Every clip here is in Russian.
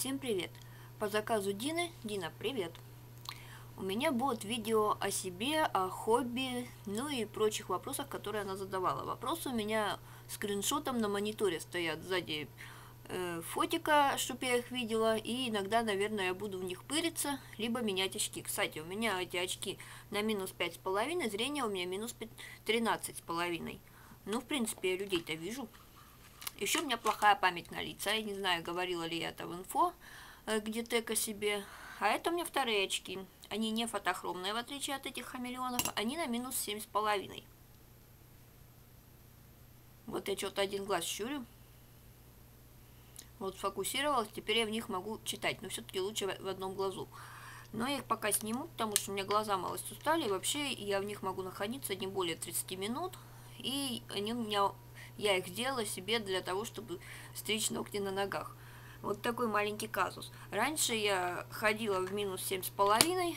Всем привет! По заказу Дины. Дина, привет! У меня будет видео о себе, о хобби, ну и прочих вопросах, которые она задавала. Вопросы у меня скриншотом на мониторе стоят сзади фотика, чтобы я их видела, и иногда, наверное, я буду в них пыриться, либо менять очки. Кстати, у меня эти очки на минус 5,5, зрение у меня минус 13,5. Ну, в принципе, я людей-то вижу. Еще у меня плохая память на лица. Я не знаю, говорила ли я это в инфо, где-то о себе. А это у меня вторые очки. Они не фотохромные, в отличие от этих хамелеонов. Они на минус 7,5. Вот я что-то один глаз щурю. Вот сфокусировалась. Теперь я в них могу читать. Но все-таки лучше в одном глазу. Но я их пока сниму, потому что у меня глаза малость устали. И вообще я в них могу находиться не более 30 минут. И они у меня... Я их делала себе для того, чтобы стричь ногти на ногах. Вот такой маленький казус. Раньше я ходила в минус 7,5,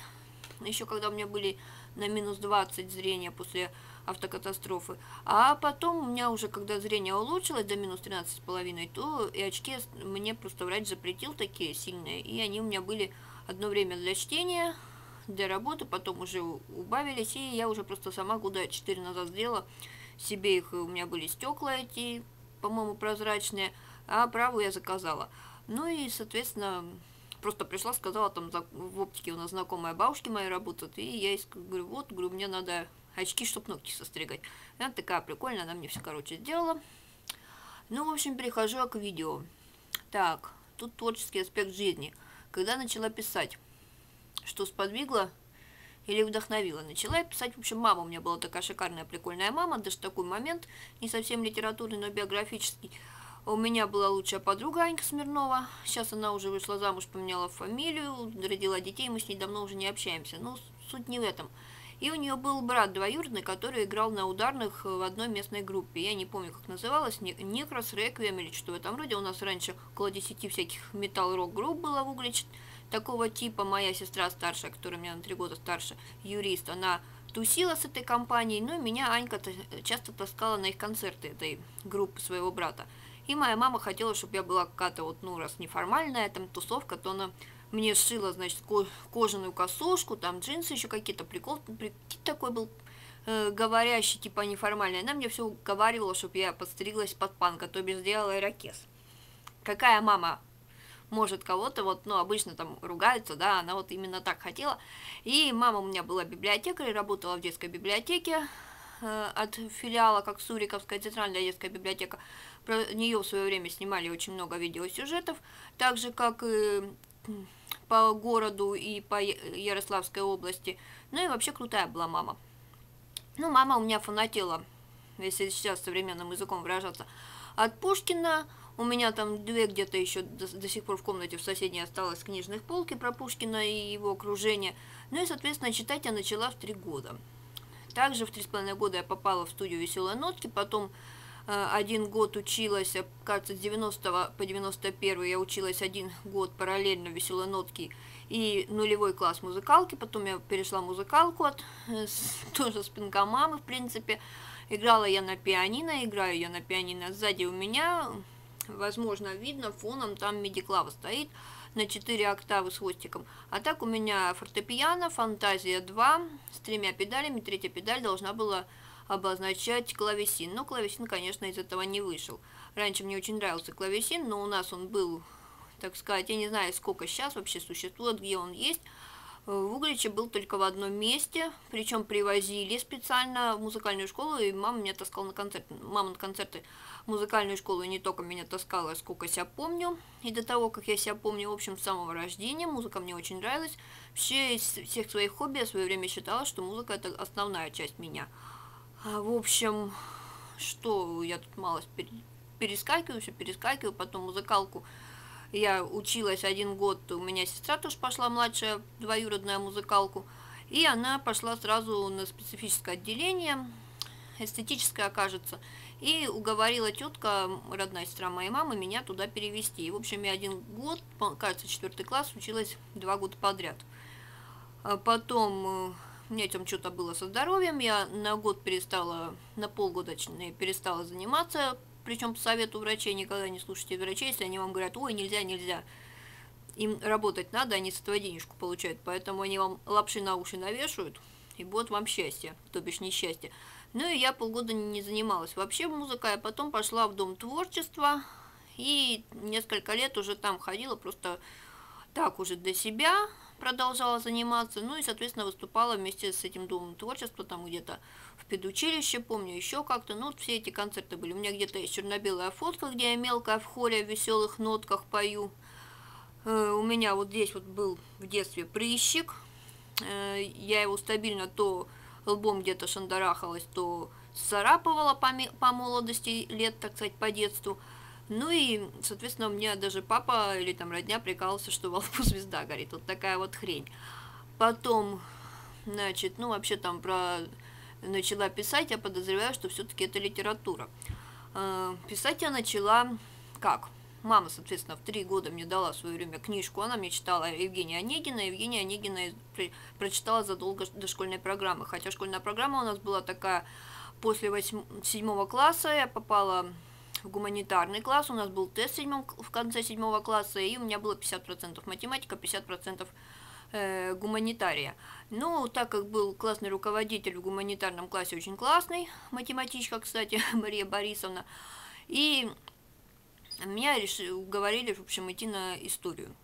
еще когда у меня были на минус 20 зрения после автокатастрофы. А потом у меня уже, когда зрение улучшилось до минус 13,5, то и очки мне просто врач запретил, такие сильные. И они у меня были одно время для чтения, для работы, потом уже убавились. И я уже просто сама года 4 назад сделала себе их. У меня были стекла эти, по-моему, прозрачные, а правую я заказала. Ну и, соответственно, просто пришла, сказала, там в оптике у нас знакомая бабушки мои работают, и я ей говорю, вот, говорю, мне надо очки, чтобы ногти состригать. Она такая прикольная, она мне все, короче, сделала. Ну, в общем, перехожу я к видео. Так, тут творческий аспект жизни. Когда начала писать, что сподвигло или вдохновила. Начала писать. В общем, мама у меня была такая шикарная, прикольная мама. Даже такой момент, не совсем литературный, но биографический. У меня была лучшая подруга Аня Смирнова. Сейчас она уже вышла замуж, поменяла фамилию, родила детей. Мы с ней давно уже не общаемся. Но суть не в этом. И у нее был брат двоюродный, который играл на ударных в одной местной группе. Я не помню, как называлась. Некрос Реквием или что-то в этом роде. У нас раньше около 10 всяких металл-рок групп было в Углич. Такого типа. Моя сестра старшая, которая у меня на 3 года старше, юрист, она тусила с этой компанией, но меня Анька часто таскала на их концерты этой группы своего брата. И моя мама хотела, чтобы я была какая-то вот, ну, раз неформальная там тусовка, то она мне сшила, значит, кожаную косушку, там джинсы еще какие-то, прикид такой был говорящий, типа неформальный. Она мне все уговаривала, чтобы я подстриглась под панка, то бишь сделала ирокез. Какая мама может кого-то, вот, ну, обычно там ругаются, да, она вот именно так хотела. И мама у меня была библиотекарь, работала в детской библиотеке от филиала, как Суриковская центральная детская библиотека. Про нее в свое время снимали очень много видеосюжетов, так же, как и по городу и по Ярославской области. Ну и вообще крутая была мама. Ну, мама у меня фанатела, если сейчас современным языком выражаться, от Пушкина. У меня там 2 где-то еще до сих пор в комнате в соседней осталось книжных полки про Пушкина и его окружение. Ну и, соответственно, читать я начала в 3 года. Также в 3,5 года я попала в студию «Веселые нотки», потом 1 год училась, кажется, с 90 по 91 я училась 1 год параллельно в «Веселые нотки» и нулевой класс музыкалки, потом я перешла в музыкалку, тоже с пинка мамы, в принципе. Играла я на пианино, играю я на пианино, сзади у меня... Возможно, видно фоном, там миди-клава стоит на 4 октавы с хвостиком. А так у меня фортепиано, фантазия 2 с 3 педалями. 3-я педаль должна была обозначать клавесин. Но клавесин, конечно, из этого не вышел. Раньше мне очень нравился клавесин, но у нас он был, так сказать, я не знаю, сколько сейчас вообще существует, где он есть. В Угличе был только в одном месте, причем привозили специально в музыкальную школу, и мама меня таскала на концерты. Мама на концерты в музыкальную школу не только меня таскала, сколько себя помню, и до того, как я себя помню, в общем, с самого рождения, музыка мне очень нравилась. Вообще, из всех своих хобби я в свое время считала, что музыка – это основная часть меня. В общем, что я тут малость перескакиваю, все перескакиваю, потом музыкалку. Я училась 1 год, у меня сестра тоже пошла, младшая, двоюродная, музыкалку. И она пошла сразу на специфическое отделение, эстетическое, окажется. И уговорила тетка, родная сестра моей мамы, меня туда перевести. И, в общем, я 1 год, кажется, 4 класс, училась 2 года подряд. А потом у меня там что-то было со здоровьем, я на год перестала, на полгода перестала заниматься. Причем по совету врачей, никогда не слушайте врачей, если они вам говорят, ой, нельзя, нельзя. им работать надо, они с этого денежку получают, поэтому они вам лапши на уши навешивают, и будет вам счастье, то бишь несчастье. Ну и я полгода не занималась вообще музыкой, а потом пошла в Дом творчества, и несколько лет уже там ходила, просто так уже для себя продолжала заниматься, ну и, соответственно, выступала вместе с этим Домом творчества, там где-то в педучилище, помню, еще как-то, ну, вот все эти концерты были. У меня где-то есть черно-белая фотка, где я мелкая в хоре в веселых нотках пою. У меня вот здесь вот был в детстве прыщик, я его стабильно то лбом где-то шандарахалась, то царапывала по молодости лет, так сказать, по детству. Ну и, соответственно, у меня даже папа или там родня прикалывался, что во лбу звезда горит. Вот такая вот хрень. Потом, значит, ну вообще там начала писать, я подозреваю, что все-таки это литература. Писать я начала как? Мама, соответственно, в 3 года мне дала в свое время книжку, она мне читала Евгения Онегина, Евгения Онегина прочитала задолго до школьной программы, хотя школьная программа у нас была такая, после 7 класса я попала в гуманитарный класс, у нас был тест в конце 7 класса, и у меня было 50% математика, 50% гуманитария. Ну, так как был классный руководитель в гуманитарном классе, очень классный, математичка, кстати, Мария Борисовна, и меня уговорили, в общем, идти на историю,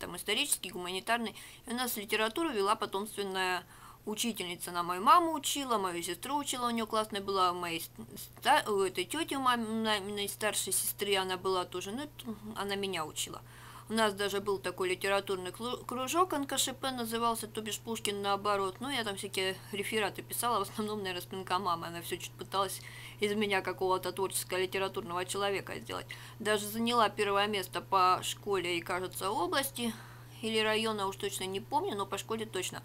там исторический, гуманитарный. И у нас литературу вела потомственная учительница, она мою маму учила, мою сестру учила, у нее классная была, у этой тети, у маминой старшей сестры она была тоже, ну, она меня учила. У нас даже был такой литературный кружок, НКШП назывался, то бишь Пушкин наоборот. Ну, я там всякие рефераты писала, в основном, наверное, с пинка мамы. Она все чуть пыталась из меня какого-то творческого литературного человека сделать. Даже заняла 1-е место по школе и, кажется, области или района, уж точно не помню, но по школе точно.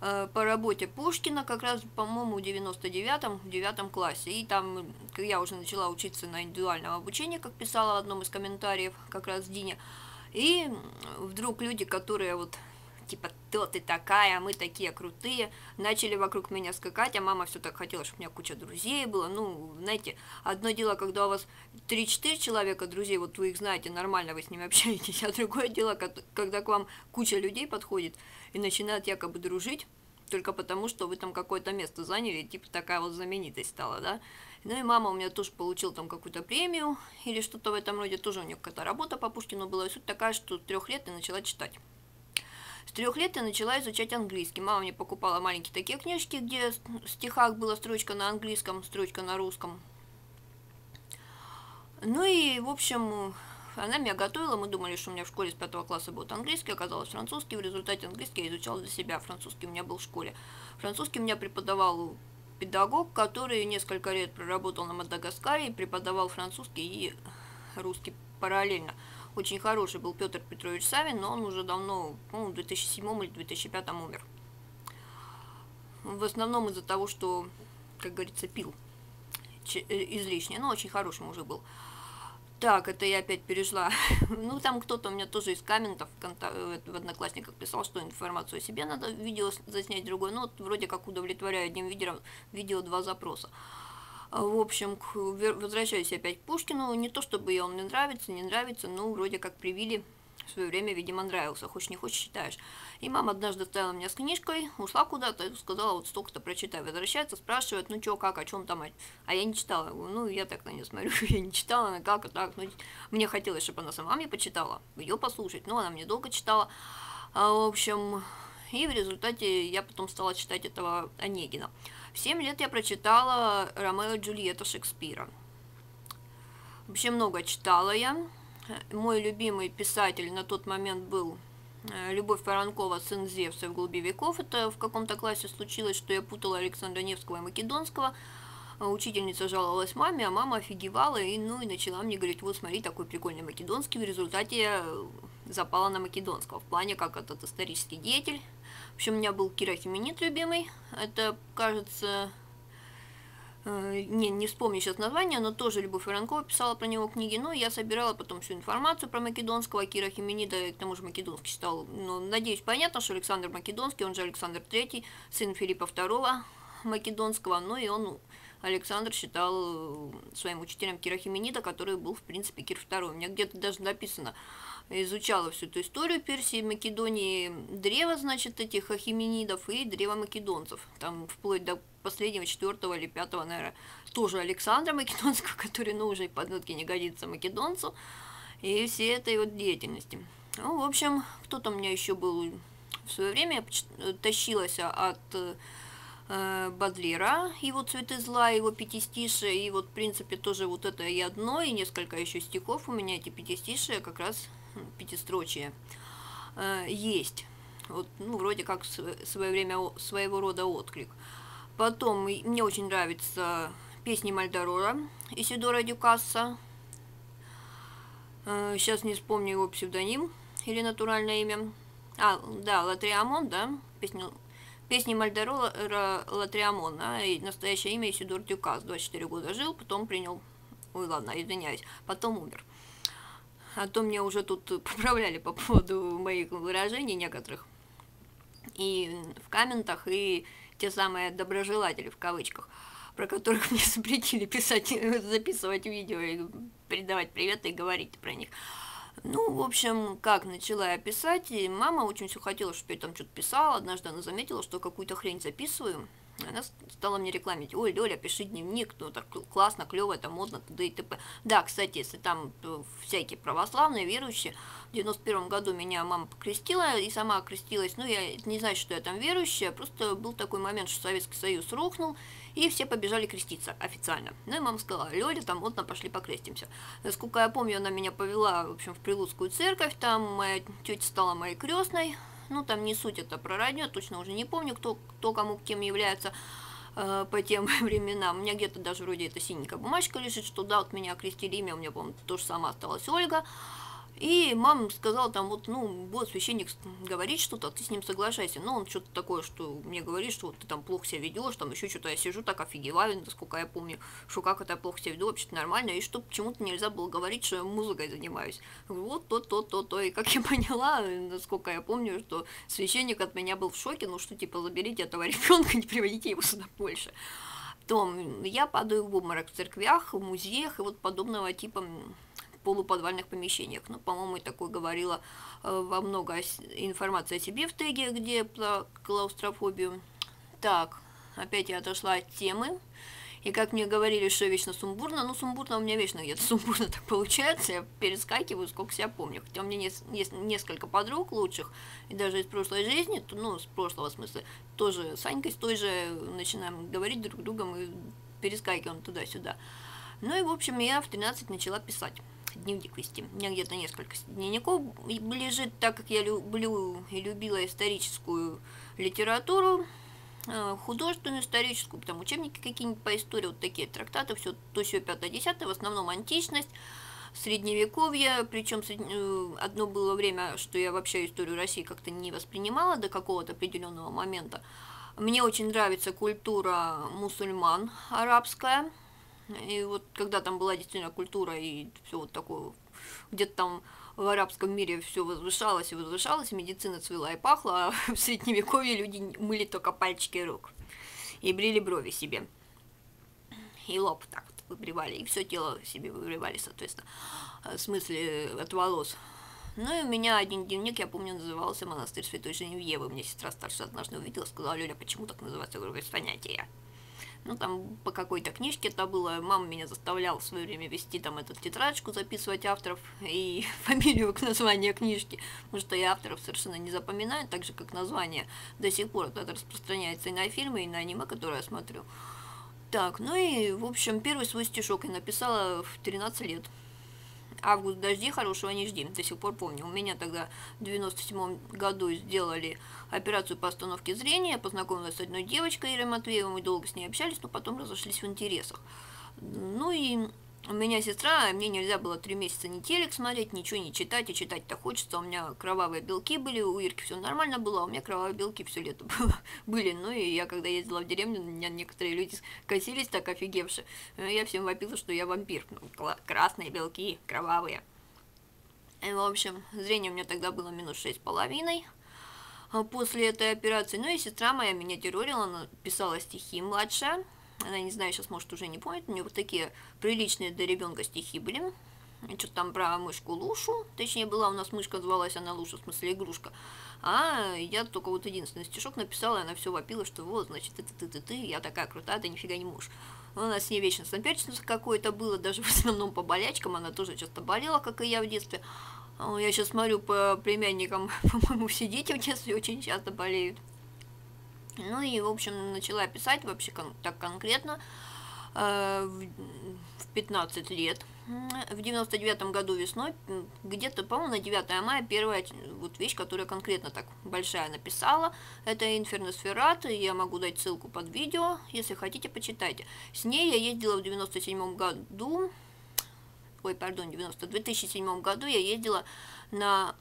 По работе Пушкина как раз, по-моему, в 99-м, в 9 классе. И там я уже начала учиться на индивидуальном обучении, как писала в одном из комментариев как раз Диня. И вдруг люди, которые вот, типа, то ты такая, мы такие крутые, начали вокруг меня скакать, а мама все так хотела, чтобы у меня куча друзей было. Ну, знаете, одно дело, когда у вас 3-4 человека друзей, вот вы их знаете, нормально вы с ними общаетесь, а другое дело, когда к вам куча людей подходит и начинают якобы дружить, только потому, что вы там какое-то место заняли, типа такая вот знаменитость стала, да. Ну и мама у меня тоже получила там какую-то премию или что-то в этом роде, тоже у нее какая-то работа по Пушкину была, и суть такая, что с 3 лет я начала читать. С 3 лет я начала изучать английский, мама мне покупала маленькие такие книжки, где в стихах была строчка на английском, строчка на русском. Ну и, в общем, она меня готовила, мы думали, что у меня в школе с 5 класса будет английский, оказалось французский, в результате английский я изучала для себя, французский у меня был в школе. Французский меня преподавал педагог, который несколько лет проработал на Мадагаскаре и преподавал французский и русский параллельно. Очень хороший был Петр Петрович Савин, но он уже давно, ну, в 2007 или 2005 умер. В основном из-за того, что, как говорится, пил излишне, но очень хорошим уже был. Так, это я опять перешла. Ну, там кто-то у меня тоже из комментов в Одноклассниках писал, что информацию о себе надо видео заснять другое. Ну, вот вроде как удовлетворяю одним видео 2 запроса. В общем, возвращаюсь опять к Пушкину. Не то чтобы он мне нравится, не нравится, но вроде как привили. В свое время, видимо, нравился. Хочешь не хочешь, читаешь. И мама однажды оставила меня с книжкой, ушла куда-то, сказала, вот столько-то прочитай. Возвращается, спрашивает, ну чё, как, о чем там. А я не читала. Я говорю, ну, я так на нее смотрю, я не читала, она как, а так. Ну, мне хотелось, чтобы она сама мне почитала, ее послушать. Но она мне долго читала. В общем, и в результате я потом стала читать этого Онегина. В 7 лет я прочитала Ромео и Джульетта Шекспира. Вообще много читала я. Мой любимый писатель на тот момент был Любовь Воронкова, сын Зевса в глуби веков. Это в каком-то классе случилось, что я путала Александра Невского и Македонского. Учительница жаловалась маме, а мама офигевала и, ну, и начала мне говорить, вот смотри, такой прикольный Македонский. В результате я запала на Македонского, в плане как этот исторический деятель. В общем, у меня был Кира Хименит любимый, это, кажется... Не вспомню сейчас название, но тоже Любовь Воронкова писала про него книги. Но я собирала потом всю информацию про Македонского, Кира Хименида, и к тому же Македонский читал. Но, надеюсь, понятно, что Александр Македонский, он же Александр III, сын Филиппа Второго Македонского. Но и он, Александр, считал своим учителем Кира Хименида, который был, в принципе, Кир II. У меня где-то даже написано изучала всю эту историю Персии, Македонии, древо, значит, этих ахименидов и древо македонцев, там вплоть до последнего, 4-го или 5-го, наверное, тоже Александра Македонского, который, ну, уже и под нотки не годится македонцу, и всей этой вот деятельности. Ну, в общем, кто-то у меня еще был в свое время, я тащилась от Бадлира, его «Цветы зла», его пятистишие, и вот, в принципе, тоже вот это и одно, и несколько еще стихов у меня эти пятистишие, как раз пятистрочие, есть. Вот, ну, вроде как своего рода отклик. Потом мне очень нравятся песни Мальдорора Исидора Дюкасса. Сейчас не вспомню его псевдоним или натуральное имя. А, да, Лотреамон, да, песни Мальдорора Лотреамона, и настоящее имя Исидор Дюкасс, 24 года жил, потом принял, ой, ладно, извиняюсь, потом умер. А то мне уже тут поправляли по поводу моих выражений некоторых, и в комментах, и те самые доброжелатели, в кавычках, про которых мне запретили писать, записывать видео и передавать привет и говорить про них. Ну, в общем, как начала я писать, и мама очень все хотела, чтобы я там что-то писала. Однажды она заметила, что какую-то хрень записываю. Она стала мне рекламить: ой, Лёля, пиши дневник, ну так классно, клево, это модно, т.д. и т.п. Да, кстати, если там всякие православные, верующие, в 91 году меня мама покрестила и сама окрестилась, ну, я не знаю, что я там верующая, просто был такой момент, что Советский Союз рухнул, и все побежали креститься официально. Ну, и мама сказала: Лёля, там модно, пошли покрестимся. Насколько я помню, она меня повела, в общем, в Прилудскую церковь, там моя тетя стала моей крестной. Ну, там не суть, это про родню, точно уже не помню, кто кому кем является по тем временам. У меня где-то даже вроде эта синенькая бумажка лежит, что да, вот меня окрестили, имя у меня, по-моему, то же самое осталось, Ольга. И мама сказала там, вот, ну, вот священник говорит что-то, а ты с ним соглашайся. Но он что-то такое, что мне говорит, что вот ты там плохо себя ведешь, там еще что-то. Я сижу так офигеваю, насколько я помню, что как это я плохо себя веду, вообще-то нормально. И что почему-то нельзя было говорить, что я музыкой занимаюсь. Вот то. И как я поняла, насколько я помню, что священник от меня был в шоке, ну что типа заберите этого ребенка, не приводите его сюда больше. Потом я падаю в обморок в церквях, в музеях и вот подобного типа полуподвальных помещениях. Ну, по-моему, и такое говорила во много информации о себе в теге, где про клаустрофобию. Так, опять я отошла от темы. И как мне говорили, что вечно сумбурно, ну, сумбурно у меня вечно где-то сумбурно так получается, я перескакиваю, сколько себя помню. Хотя у меня есть несколько подруг лучших, и даже из прошлой жизни, ну, с прошлого смысла, тоже с Анькой, с той же начинаем говорить друг с другом и перескакиваем туда-сюда. Ну, и, в общем, я в 13 начала писать. Дневник вести. У меня где-то несколько дневников лежит, так как я люблю и любила историческую литературу, художественную историческую, там учебники какие-нибудь по истории, вот такие трактаты, все то сё 5-10, в основном античность, средневековье, причем одно было время, что я вообще историю России как-то не воспринимала до какого-то определенного момента. Мне очень нравится культура мусульман арабская. И вот когда там была действительно культура и все вот такое, где-то там в арабском мире все возвышалось и возвышалось, медицина цвела и пахла, а в средневековье люди мыли только пальчики рук и брили брови себе, и лоб так вот выбривали, и все тело себе выбривали, соответственно, в смысле от волос. Ну и у меня один дневник, я помню, назывался «Монастырь Святой Женевьевы». Мне сестра старшая однажды увидела, сказала: Лёля, почему так называется? Я говорю: без понятия. Ну, там, по какой-то книжке это было, мама меня заставляла в свое время вести там эту тетрадочку, записывать авторов и фамилию к названию книжки, потому что я авторов совершенно не запоминаю, так же, как название до сих пор, это распространяется и на фильмы, и на аниме, которые я смотрю. Так, ну и, в общем, первый свой стишок я написала в 13 лет. «Август, дожди, хорошего не жди», до сих пор помню. У меня тогда в 97 году сделали операцию по остановке зрения, я познакомилась с одной девочкой, Ирой Матвеевой, мы долго с ней общались, но потом разошлись в интересах. Ну и у меня сестра, мне нельзя было 3 месяца ни телек смотреть, ничего не читать, и читать-то хочется, у меня кровавые белки были, у Ирки все нормально было, а у меня кровавые белки все лето были, ну и я когда ездила в деревню, на меня некоторые люди косились так офигевши, я всем вопила, что я вампир, красные белки, кровавые. И, в общем, зрение у меня тогда было -6,5 после этой операции, ну и сестра моя меня террорила, она писала стихи, младшая. Она, не знаю, сейчас, может, уже не помнит, у нее вот такие приличные для ребенка стихи были. что-то там про мышку Лушу, точнее была у нас мышка, звалась она Луша, в смысле игрушка, а я только вот единственный стишок написала, и она все вопила, что вот, значит, ты, я такая крутая, ты нифига не можешь. У нас с ней вечно соперничество какое-то было, даже в основном по болячкам, она тоже часто болела, как и я в детстве. Я сейчас смотрю по племянникам, по-моему, все дети в детстве очень часто болеют. Ну и, в общем, начала писать вообще так конкретно в 15 лет. В 99-м году весной, где-то, по-моему, на 9 мая, первая вот вещь, которая конкретно так большая написала, это «Инферносферат», я могу дать ссылку под видео, если хотите, почитайте. С ней я ездила в 97-м году, ой, пардон, в 2007 году я ездила на,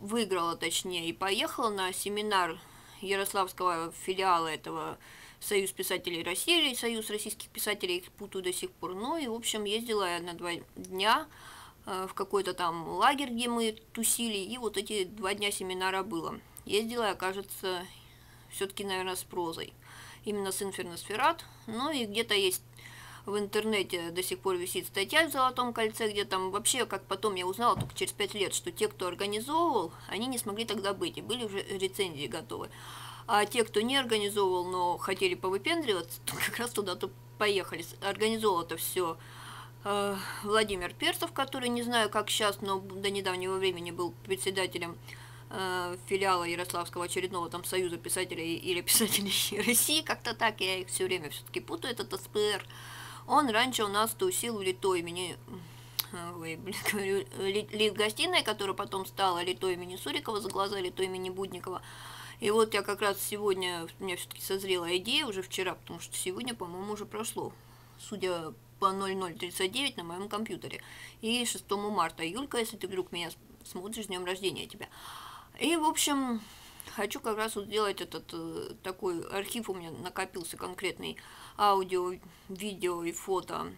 выиграла, точнее, и поехала на семинар Ярославского филиала этого Союз писателей России, или Союз российских писателей, их путаю до сих пор. Ну и, в общем, ездила я на 2 дня в какой-то там лагерь, где мы тусили, и вот эти 2 дня семинара было. Ездила я, кажется, все-таки, наверное, с прозой, именно с «Инферносферат». Ну и где-то есть в интернете до сих пор висит статья в «Золотом кольце», где там вообще, как потом я узнала, только через 5 лет, что те, кто организовывал, они не смогли тогда быть, и были уже рецензии готовы. А те, кто не организовывал, но хотели повыпендриваться, то как раз туда-то поехали. Организовал это все Владимир Перцов, который, не знаю, как сейчас, но до недавнего времени был председателем филиала Ярославского очередного там Союза писателей или писателей России, как-то так, я их все время все-таки путаю, этот СПР. Он раньше у нас тусил в Литой имени, ой, блин, говорю, Литгостиной, которая потом стала Литой имени Сурикова, за глаза Литой имени Будникова. И вот я как раз сегодня, у меня все-таки созрела идея уже вчера, потому что сегодня, по-моему, уже прошло, судя по 00:39 на моем компьютере. И 6 марта, Юлька, если ты вдруг меня смотришь, с днем рождения тебя. И, в общем, хочу как раз вот сделать этот такой архив, у меня накопился конкретный аудио, видео и фото,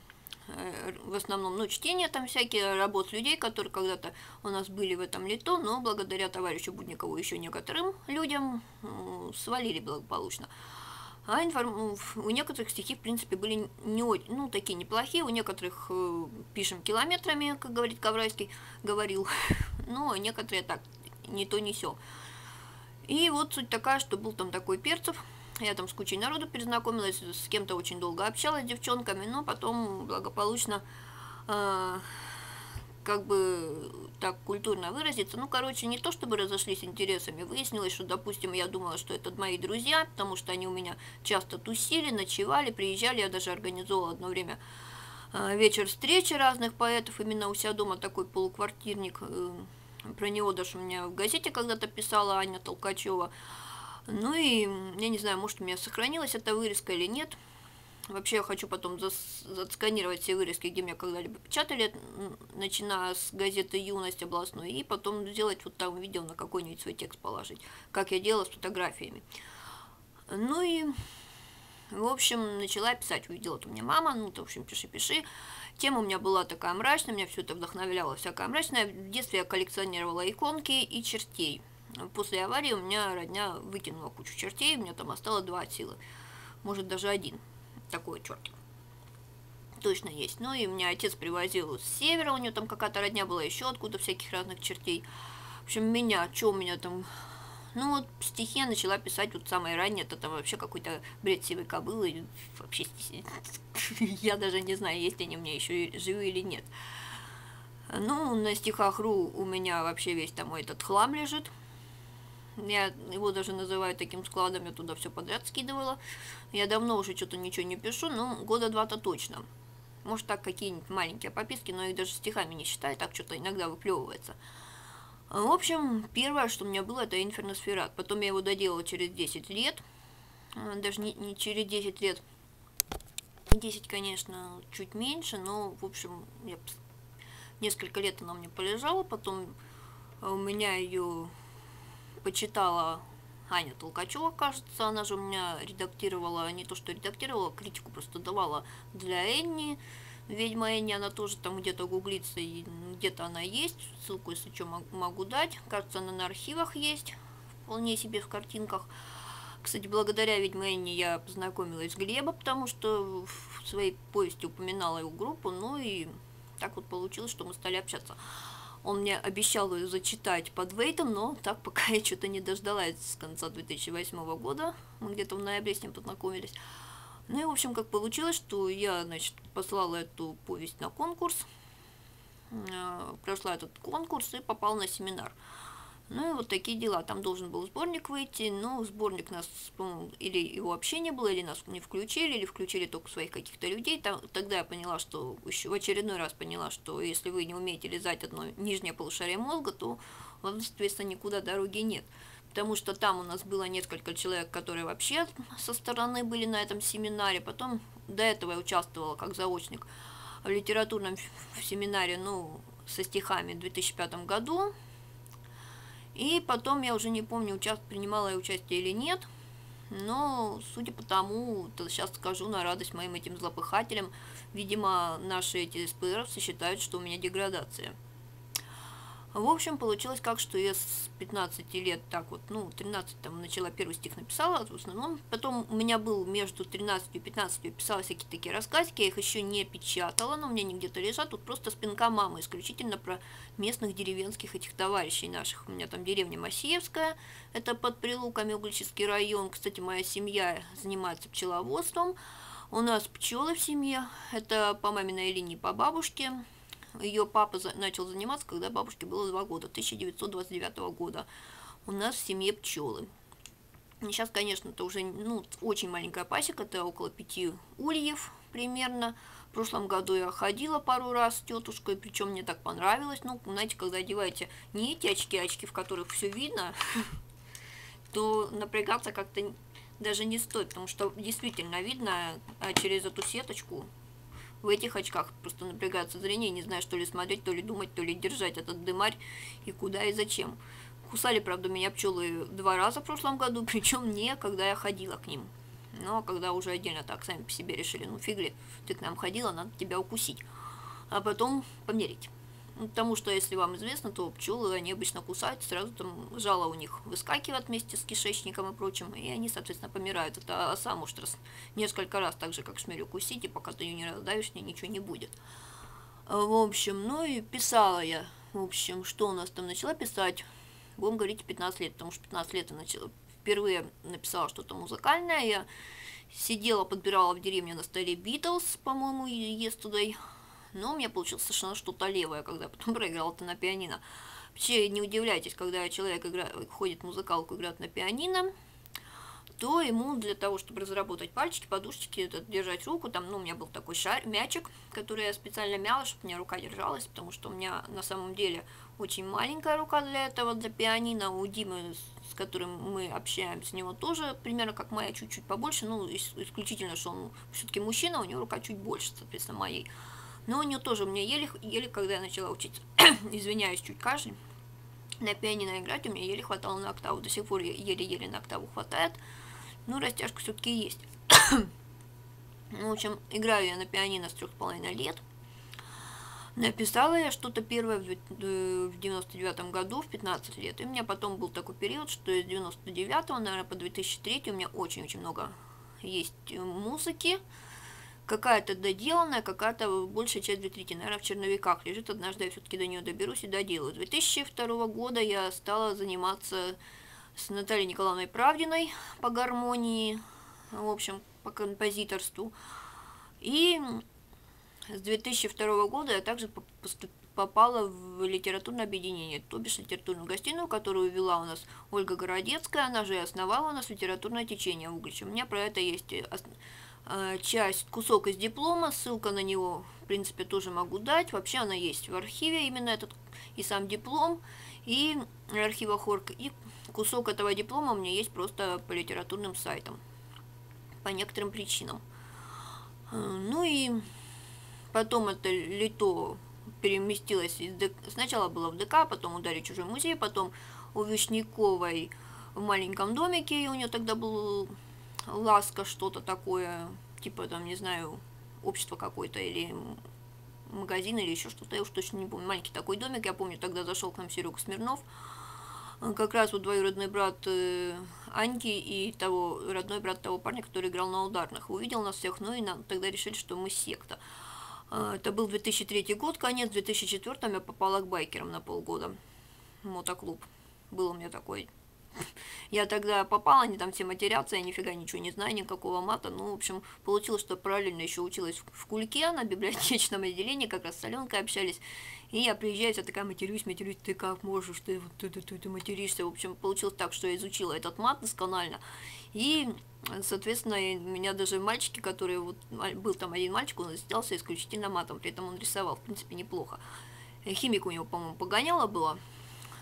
в основном, ну, чтение там всякие, работ людей, которые когда-то у нас были в этом Лито, но благодаря товарищу Будникову еще некоторым людям свалили благополучно. А у некоторых стихи, в принципе, были не очень, ну, такие неплохие, у некоторых пишем километрами, как говорит Коврайский, говорил, но некоторые так, не то не сё. И вот суть такая, что был там такой Перцев, я там с кучей народу перезнакомилась, с кем-то очень долго общалась с девчонками, но потом благополучно, как бы так культурно выразиться, ну, короче, не то чтобы разошлись интересами, выяснилось, что, допустим, я думала, что это мои друзья, потому что они у меня часто тусили, ночевали, приезжали, я даже организовала одно время вечер встречи разных поэтов, именно у себя дома такой полуквартирник, про него даже у меня в газете когда-то писала Аня Толкачева. Ну и, я не знаю, может, у меня сохранилась эта вырезка или нет. Вообще, я хочу потом отсканировать все вырезки, где меня когда-либо печатали, начиная с газеты «Юность областной», и потом сделать вот там видео, на какой-нибудь свой текст положить, как я делала с фотографиями. Ну и, в общем, начала писать. Увидела у меня мама, ну, в общем, пиши-пиши. Тема у меня была такая мрачная, меня все это вдохновляло, всякое мрачное. В детстве я коллекционировала иконки и чертей. После аварии у меня родня выкинула кучу чертей, у меня там осталось 2 от силы. Может, даже 1 такой чертик. Точно есть. Ну и у меня отец привозил с севера, у него там какая-то родня была еще откуда, всяких разных чертей. В общем, меня, что у меня там... Ну вот стихи я начала писать вот самое раннее, это там вообще какой-то бред сивой кобылы, вообще я даже не знаю, есть они у меня еще живы или нет. Ну, на стихах РУ у меня вообще весь там этот хлам лежит, я его даже называю таким складом, я туда все подряд скидывала, я давно уже что-то ничего не пишу, но года 2-то точно. Может, так какие-нибудь маленькие пописки, но их даже стихами не считаю, так что-то иногда выплевывается. В общем, первое, что у меня было, это «Инферносферат». Потом я его доделала через 10 лет. Даже не через 10 лет. 10, конечно, чуть меньше, но, в общем, я несколько лет она мне полежала. Потом у меня ее почитала Аня Толкачева, кажется. Она же у меня редактировала, не то что редактировала, критику просто давала для Энни. «Ведьма Энни», она тоже там где-то гуглится, и где-то она есть, ссылку, если что, могу дать. Кажется, она на архивах есть, вполне себе в картинках. Кстати, благодаря «Ведьме Энни» я познакомилась с Глебом, потому что в своей повести упоминала его группу, ну и Так вот получилось, что мы стали общаться. Он мне обещал ее зачитать под Вейтом, но так пока я что-то не дождалась с конца 2008 года. Мы где-то в ноябре с ним познакомились. Ну и, в общем, как получилось, что я, значит, послала эту повесть на конкурс, прошла этот конкурс и попала на семинар. Ну и вот такие дела. Там должен был сборник выйти, но сборник нас, по-моему, или его вообще не было, или нас не включили, или включили только своих каких-то людей. Тогда я поняла, что еще в очередной раз поняла, что если вы не умеете лизать одно нижнее полушарие мозга, то вам, соответственно, никуда дороги нет. Потому что там у нас было несколько человек, которые вообще со стороны были на этом семинаре. Потом до этого я участвовала как заочник в литературном семинаре, ну, со стихами в 2005 году. И потом, я уже не помню, принимала я участие или нет, но, судя по тому, сейчас скажу на радость моим этим злопыхателям, видимо, наши эти СПРовцы считают, что у меня деградация. В общем, получилось как, что я с 15 лет, так вот, ну, 13 там начала, первый стих написала, в основном. Потом у меня был между 13 и 15 писала всякие такие рассказики, я их еще не печатала, но у меня они где-то лежат. Тут просто спинка мамы, исключительно про местных деревенских этих товарищей наших. У меня там деревня Масеевская, это под Прилуками Угличский район. Кстати, моя семья занимается пчеловодством. У нас пчелы в семье, это по маминой линии, по бабушке. Ее папа начал заниматься, когда бабушке было 2 года, 1929 года. У нас в семье пчелы. Сейчас, конечно, это уже, ну, очень маленькая пасека, это около 5 ульев примерно. В прошлом году я ходила пару раз с тетушкой, причем мне так понравилось. Ну, знаете, когда одеваете не эти очки, а очки, в которых все видно, то напрягаться как-то даже не стоит, потому что действительно видно через эту сеточку. В этих очках просто напрягается зрение, не знаю, что ли смотреть, то ли думать, то ли держать этот дымарь и куда и зачем. Кусали, правда, меня пчелы 2 раза в прошлом году, причем не когда я ходила к ним. Но когда уже отдельно так сами по себе решили, ну фигли, ты к нам ходила, надо тебя укусить, а потом померить. Потому что, если вам известно, то пчелы, они обычно кусают, сразу там жало у них выскакивает вместе с кишечником и прочим, и они, соответственно, помирают. Это оса может несколько раз так же, как шмелю, кусить, и пока ты ее не раздавишь, ней ничего не будет. В общем, ну и писала я, в общем, что у нас там начала писать, будем говорить, 15 лет, потому что 15 лет я начала, впервые написала что-то музыкальное, я сидела, подбирала в деревне на столе Битлз, по-моему, Yesterday. Но у меня получилось совершенно что-то левое, когда потом проиграла это на пианино. Вообще, не удивляйтесь, когда человек ходит в музыкалку, играет на пианино, то ему для того, чтобы разработать пальчики, подушечки, это, держать руку, там, ну, у меня был такой шар, мячик, который я специально мяла, чтобы у меня рука держалась, потому что у меня на самом деле очень маленькая рука для этого, для пианино. У Димы, с которым мы общаемся, у него тоже примерно как моя, чуть-чуть побольше, ну, исключительно, что он все-таки мужчина, у него рука чуть больше, соответственно, моей. Но у нее тоже, у меня еле, когда я начала учиться, извиняюсь, чуть кашель, на пианино играть, у меня еле хватало на октаву, до сих пор еле-еле на октаву хватает, но растяжка все-таки есть. В общем, играю я на пианино с 3,5 лет, написала я что-то первое в 99 году, в 15 лет, и у меня потом был такой период, что с 99, наверное, по 2003 у меня очень-очень много есть музыки. Какая-то доделанная, какая-то большая часть 2003, наверное, в черновиках лежит. Однажды я все-таки до нее доберусь и доделаю. 2002 года я стала заниматься с Натальей Николаевной Правдиной по гармонии, в общем, по композиторству. И с 2002 года я также попала в литературное объединение, то бишь литературную гостиную, которую вела у нас Ольга Городецкая, она же и основала у нас литературное течение в Угличе. У меня про это есть часть, кусок из диплома, ссылка на него, в принципе, тоже могу дать. Вообще она есть в архиве, именно этот и сам диплом, и архива Хорк, и кусок этого диплома у меня есть просто по литературным сайтам, по некоторым причинам. Ну и потом это лето переместилось, сначала было в ДК, потом ударили чужой музей, потом у Вишняковой в маленьком домике, и у нее тогда был Ласка, что-то такое, типа, там, не знаю, общество какое-то, или магазин, или еще что-то, я уж точно не помню. Маленький такой домик, я помню, тогда зашел к нам Серега Смирнов, как раз вот двоюродный брат Аньки и родной брат того парня, который играл на ударных. Увидел нас всех, ну и нам тогда решили, что мы секта. Это был 2003 год, конец, в 2004 я попала к байкерам на полгода. Мотоклуб. Был у меня такой. Я тогда попала, они там все матерятся, я нифига ничего не знаю, никакого мата. Ну, в общем, получилось, что параллельно еще училась в Кульке на библиотечном отделении, как раз с Аленкой общались. И я приезжаю, я такая матерюсь, ты как можешь, ты материшься. В общем, получилось так, что я изучила этот мат досконально. И, соответственно, у меня даже мальчики, которые вот... Был там один мальчик, он изъяснялся исключительно матом, при этом он рисовал, в принципе, неплохо. Химик у него, по-моему, Погоняла была.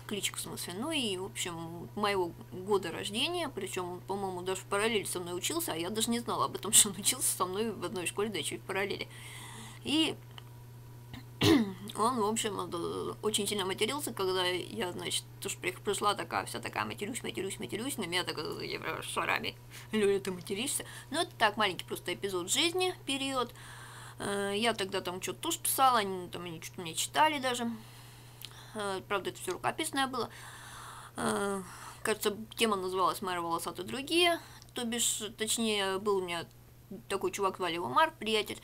Кличка, в смысле. Ну и, в общем, моего года рождения, причем он, по-моему, даже в параллели со мной учился, а я даже не знала об этом, что он учился со мной в одной школе, да еще и в параллели. И он, в общем, очень сильно матерился, когда я, значит, тоже пришла такая, вся такая матерюсь, на меня так шарами. Люля, ты материшься. Ну, это так, маленький просто эпизод жизни, период. Я тогда там что-то тоже писала, они там что-то мне читали даже. Правда, это все рукописное было. Кажется, тема называлась «Мои волосатые другие». То бишь, точнее, был у меня такой чувак, звали его Марк, приятель.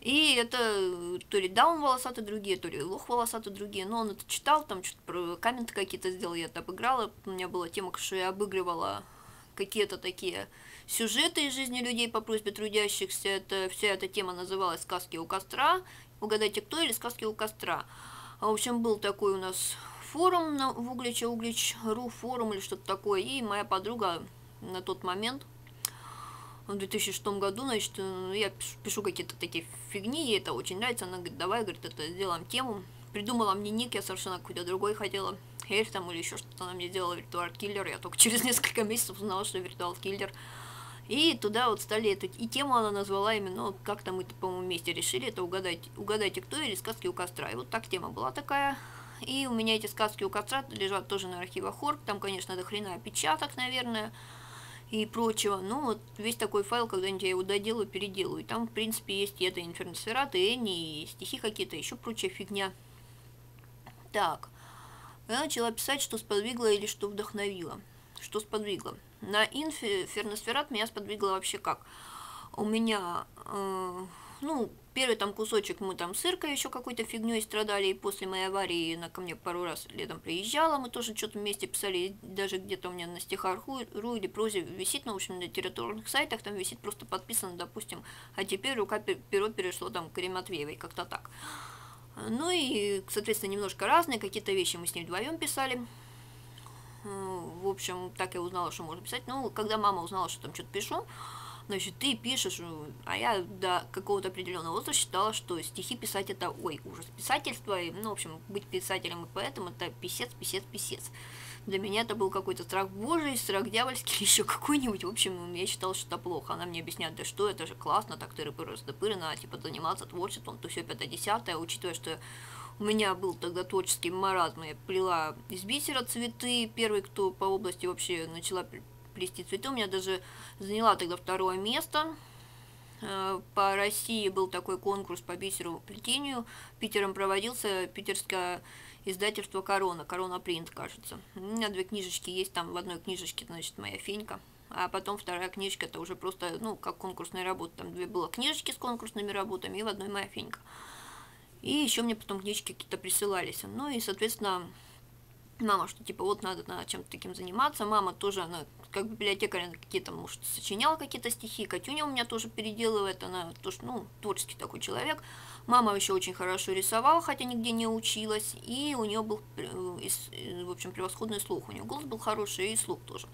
И это то ли даун волосатые другие, то ли лох волосатые другие. Но он это читал, там что-то про комменты какие-то сделал, я это обыграла. У меня была тема, что я обыгрывала какие-то такие сюжеты из жизни людей по просьбе трудящихся. Это, вся эта тема называлась «Сказки у костра». Угадайте, кто, или «Сказки у костра». В общем, был такой у нас форум в Угличе, Углич.ру форум или что-то такое, и моя подруга на тот момент, в 2006 году, значит, я пишу какие-то такие фигни, ей это очень нравится, она говорит, давай, говорит, это сделаем тему, придумала мне ник, я совершенно какой-то другой хотела, эльф там или еще что-то, она мне делала виртуал-киллер, я только через несколько месяцев узнала, что виртуал-киллер. И туда вот стали эту... И тему она назвала именно, как-то мы, по-моему, вместе решили, это «Угадайте, кто» или «Сказки у костра». И вот так тема была такая. И у меня эти «Сказки у костра» лежат тоже на архивах Орг. Там, конечно, до хрена опечаток, наверное, и прочего. Ну, вот весь такой файл, когда-нибудь я его доделаю, переделаю. И там, в принципе, есть и это «Инферносферат», и «Энни», и стихи какие-то, еще прочая фигня. Так. Я начала писать, что сподвигло или что вдохновило. Что сподвигло. На «Инферносферат» меня сподвигло вообще как? У меня, ну, первый там кусочек мы там с Иркой еще какой-то фигней страдали, и после моей аварии она ко мне пару раз летом приезжала, мы тоже что-то вместе писали, даже где-то у меня на стихах.ру или прозе висит, ну, в общем, на литературных сайтах там висит, просто подписано, допустим, а теперь рука перо перешло там к Ире Матвеевой, как-то так. Ну и, соответственно, немножко разные, какие-то вещи мы с ней вдвоем писали. В общем, так я узнала, что можно писать. Ну, когда мама узнала, что там что-то пишу, значит, ты пишешь, а я до какого-то определенного возраста считала, что стихи писать это, ой, ужас, писательство, ну, в общем, быть писателем и поэтом это писец. Для меня это был какой-то страх божий, страх дьявольский, еще какой-нибудь, в общем, я считала, что это плохо. Она мне объясняет, да что, это же классно, так тыры-пыры-раздопыры, надо, типа, заниматься творчеством, то все 5-10, учитывая, что... У меня был тогда творческий маразм, я плела из бисера цветы, первый, кто по области вообще начала плести цветы, у меня даже заняла тогда 2-е место. По России был такой конкурс по бисеру плетению, Питером проводился, питерское издательство «Корона», «Корона Принт», кажется. У меня 2 книжечки есть, там в одной книжечке, значит, моя фенька. А потом 2-я книжка, это уже просто, ну, как конкурсная работа, там 2 было книжечки с конкурсными работами и в одной моя фенька. И еще мне потом книжки какие-то присылались. Ну и, соответственно, мама, что типа вот надо чем-то таким заниматься. Мама тоже, она как библиотекарь, она какие-то, может, сочиняла какие-то стихи. Катюня у меня тоже переделывает, она тоже, ну, творческий такой человек. Мама еще очень хорошо рисовала, хотя нигде не училась. И у нее был, в общем, превосходный слух. У нее голос был хороший и слух тоже.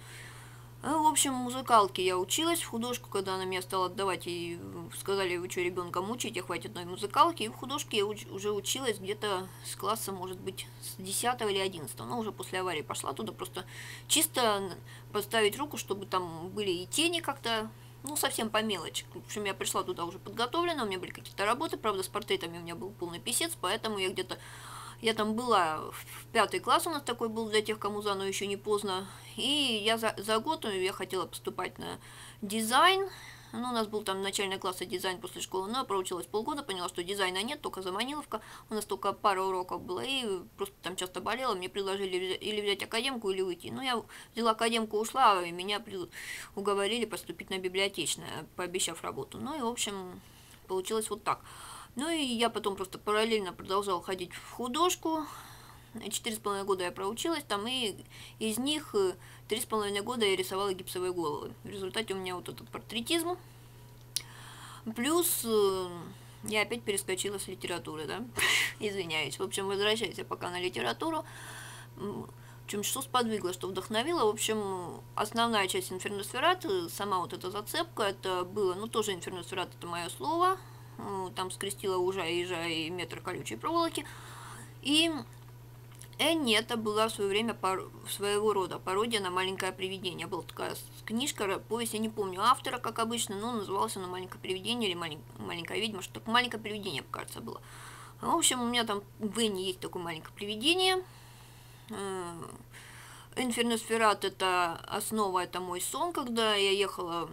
В общем, музыкалки я училась, в художку, когда она меня стала отдавать, и сказали, вы что, ребенка мучаете, хватит одной музыкалки, и в художке я уже училась где-то с класса, может быть, с 10 или 11, но уже после аварии пошла туда, просто чисто поставить руку, чтобы там были и тени как-то, ну, совсем по мелочи. В общем, я пришла туда уже подготовлена, у меня были какие-то работы, правда, с портретами у меня был полный писец, поэтому я где-то... Я там была в 5-й класс, у нас такой был для тех, кому заново еще не поздно. И я за год я хотела поступать на дизайн. Ну, у нас был там начальный класс и дизайн после школы, но я проучилась полгода, поняла, что дизайна нет, только заманиловка. У нас только пара уроков было, и просто там часто болела. Мне предложили или взять академку, или уйти. Ну, я взяла академку, ушла, и меня уговорили поступить на библиотечное, пообещав работу. Ну, и, в общем, получилось вот так. Ну и я потом просто параллельно продолжала ходить в художку. 4,5 года я проучилась там, и из них 3,5 года я рисовала гипсовые головы. В результате у меня вот этот портретизм. Плюс я опять перескочила с литературы, да? Извиняюсь. В общем, возвращаюсь я пока на литературу. В общем, что сподвигло, что вдохновило. В общем, основная часть «Инферносферат», сама вот эта зацепка, это было, ну, тоже «Инферносферат» — это мое слово. Там скрестила «Ужа», «Ижа» и «Метр колючей проволоки». И Энни это была в свое время своего рода пародия на маленькое привидение. Была такая книжка, повесть, я не помню автора, как обычно, но назывался «На маленькое привидение» или «Маленькая ведьма», что так «Маленькое привидение», кажется, было. В общем, у меня там в Энни есть такое маленькое привидение. «Инферносферат» — это основа, это мой сон, когда я ехала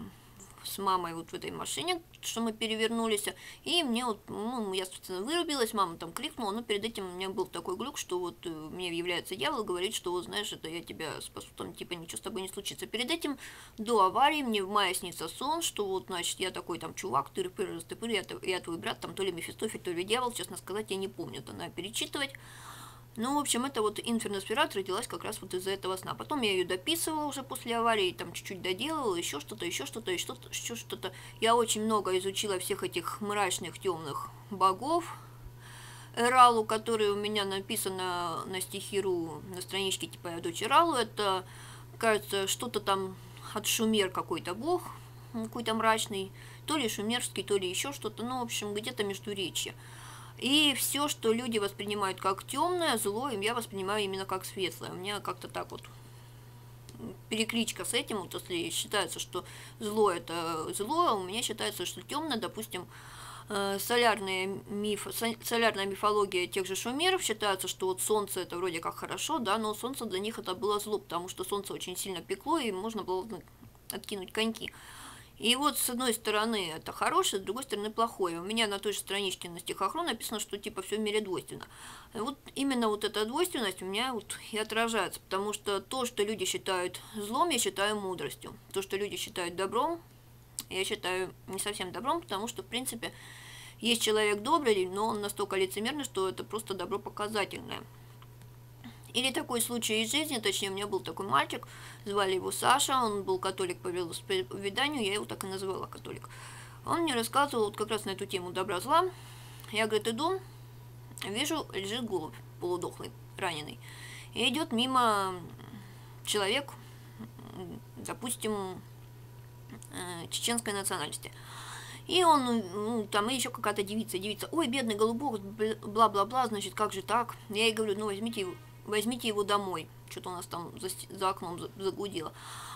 с мамой вот в этой машине, что мы перевернулись, и мне вот, ну, я, собственно, вырубилась, мама там крикнула, но перед этим у меня был такой глюк, что вот мне является дьявол, говорит, что вот, знаешь, это я тебя спасу, там, типа, ничего с тобой не случится. Перед этим, до аварии, мне в мае снится сон, что вот, значит, я такой там чувак, тыры-пыры-растыры, я твой брат, там, то ли Мефистофель, то ли дьявол, честно сказать, я не помню, это надо перечитывать. Ну, в общем, это вот «Инферносферат» родилась как раз вот из-за этого сна. Потом я ее дописывала уже после аварии, там чуть-чуть доделала, еще что-то. Я очень много изучила всех этих мрачных, темных богов. Эралу, который у меня написано на стихиру, на страничке типа «Я дочь Эралу», это, кажется, что-то там от Шумер какой-то бог, какой-то мрачный, то ли шумерский, то ли еще что-то, ну, в общем, где-то междуречье. И все, что люди воспринимают как темное, зло, я воспринимаю именно как светлое. У меня как-то так вот перекличка с этим. Вот если считается, что зло это зло, а у меня считается, что темное, допустим, солярная мифология тех же шумеров считается, что вот солнце это вроде как хорошо, да, но солнце для них это было зло, потому что солнце очень сильно пекло и можно было откинуть коньки. И вот с одной стороны это хорошее, с другой стороны плохое. У меня на той же страничке на стихохрон написано, что типа все в мире двойственно. И вот именно вот эта двойственность у меня вот и отражается, потому что то, что люди считают злом, я считаю мудростью. То, что люди считают добром, я считаю не совсем добром, потому что в принципе есть человек добрый, но он настолько лицемерный, что это просто добро показательное. Или такой случай из жизни, точнее, у меня был такой мальчик, звали его Саша, он был католик по вероисповеданию, я его так и называла, католик. Он мне рассказывал вот как раз на эту тему добра-зла. Я, говорит, иду, вижу, лежит голубь полудохлый, раненый. И идет мимо человек, допустим, чеченской национальности. И он, ну, там и еще какая-то девица, ой, бедный голубок, бла-бла-бла, значит, как же так? Я ей говорю, ну, возьмите его домой. Что-то у нас там за окном загудело.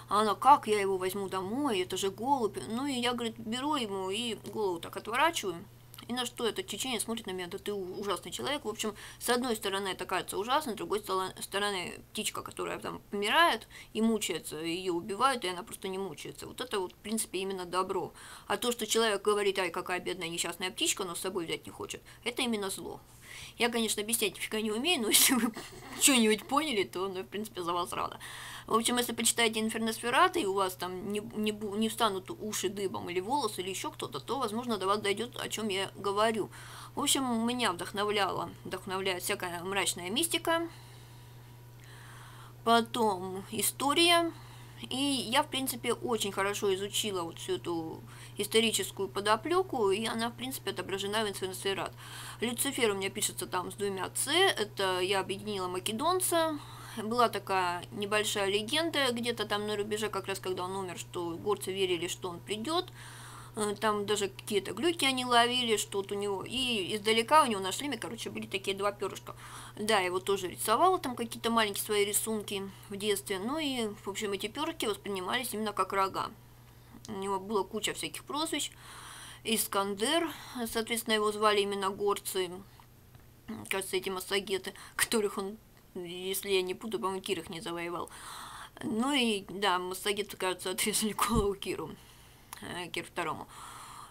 А она, как я его возьму домой? Это же голубь. Ну и я, говорит, беру ему и голову так отворачиваю. И на что этот чеченец смотрит на меня, да ты ужасный человек. В общем, с одной стороны это кажется ужасно, с другой стороны птичка, которая там помирает и мучается, ее убивают, и она просто не мучается. Вот это вот, в принципе, именно добро. А то, что человек говорит, ай, какая бедная несчастная птичка, но с собой взять не хочет, это именно зло. Я, конечно, объяснять фига не умею, но если вы что-нибудь поняли, то, ну, в принципе, за вас рада. В общем, если почитаете «Инферносферат», и у вас там не встанут уши дыбом или волосы, или еще кто-то, то, возможно, до вас дойдет, о чем я говорю. В общем, меня вдохновляет всякая мрачная мистика, потом история. И я, в принципе, очень хорошо изучила вот всю эту историческую подоплеку, и она, в принципе, отображена в «Инферносферат». Люцифер у меня пишется там с двумя «ц», это я объединила македонца. Была такая небольшая легенда где-то там на рубеже, как раз когда он умер, что горцы верили, что он придет. Там даже какие-то глюки они ловили, что вот у него, и издалека у него на шлеме, короче, были такие два перышка. Да, я его тоже рисовала, там какие-то маленькие свои рисунки в детстве, ну и, в общем, эти перышки воспринимались именно как рога. У него была куча всяких прозвищ, Искандер, соответственно, его звали именно горцы, кажется, эти массагеты, которых он, если я не путаю, по-моему, Кир их не завоевал. Ну и, да, массагеты, кажется, отрезали голову Киру. Киру Второму.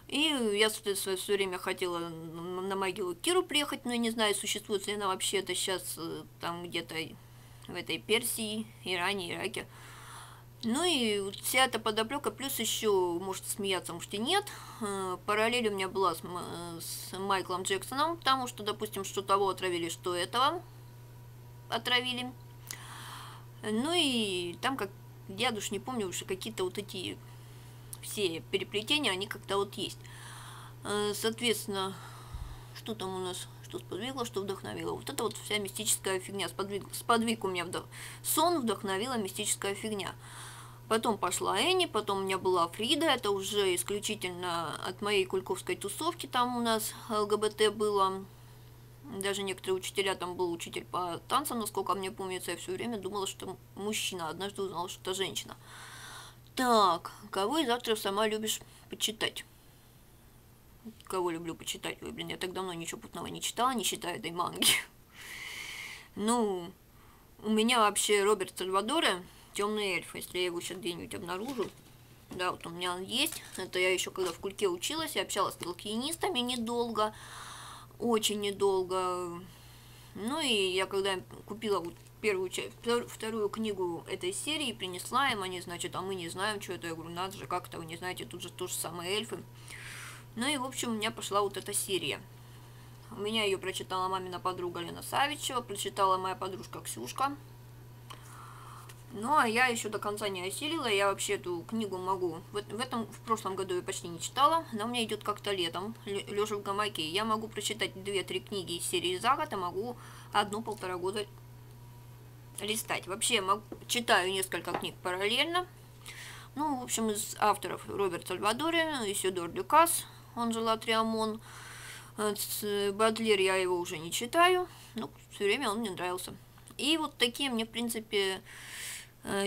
И я, соответственно, все время хотела на могилу Киру приехать, но я не знаю, существует ли она вообще-то сейчас там где-то в этой Персии, Иране, Ираке. Ну и вся эта подоплека, плюс еще, можете смеяться, можете нет, параллель у меня была с Майклом Джексоном, потому что, допустим, что того отравили, что этого отравили. Ну и там, как я даже не помню, уже какие-то вот эти все переплетения, они как-то вот есть. Соответственно, что там у нас, что сподвигло, что вдохновило. Вот это вот вся мистическая фигня. Сподвиг у меня сон, вдохновила мистическая фигня. Потом пошла Энни, потом у меня была Фрида, это уже исключительно от моей кульковской тусовки, там у нас ЛГБТ было. Даже некоторые учителя, там был учитель по танцам, насколько мне помнится, я все время думала, что мужчина, однажды узнала, что это женщина. Так, кого из авторов сама любишь почитать? Кого люблю почитать? Ой, блин, я так давно ничего путного не читала, не считая этой манги. Ну, у меня вообще Роберт Сальвадоре, «Темный эльф», если я его сейчас где-нибудь обнаружу. Да, вот у меня он есть. Это я еще когда в Кульке училась, я общалась с толкинистами недолго. Очень недолго. Ну и я когда купила вот первую часть, вторую книгу этой серии, принесла им, они, значит, а мы не знаем, что это. Я говорю, надо же, как-то вы не знаете, тут же тоже самые эльфы. Ну и, в общем, у меня пошла вот эта серия. У меня ее прочитала мамина подруга Лена Савичева, прочитала моя подружка Ксюшка. Ну, а я еще до конца не осилила, я вообще эту книгу могу... В прошлом году я почти не читала, она у меня идет как-то летом, лежа в гамаке. Я могу прочитать 2-3 книги из серии за год, а могу одну-полтора года листать. Вообще, я читаю несколько книг параллельно. Ну, в общем, из авторов Роберт Сальвадоре, Исидор Дюкасс, он же Лотреамон. Бадлир я его уже не читаю, но все время он мне нравился. И вот такие мне, в принципе...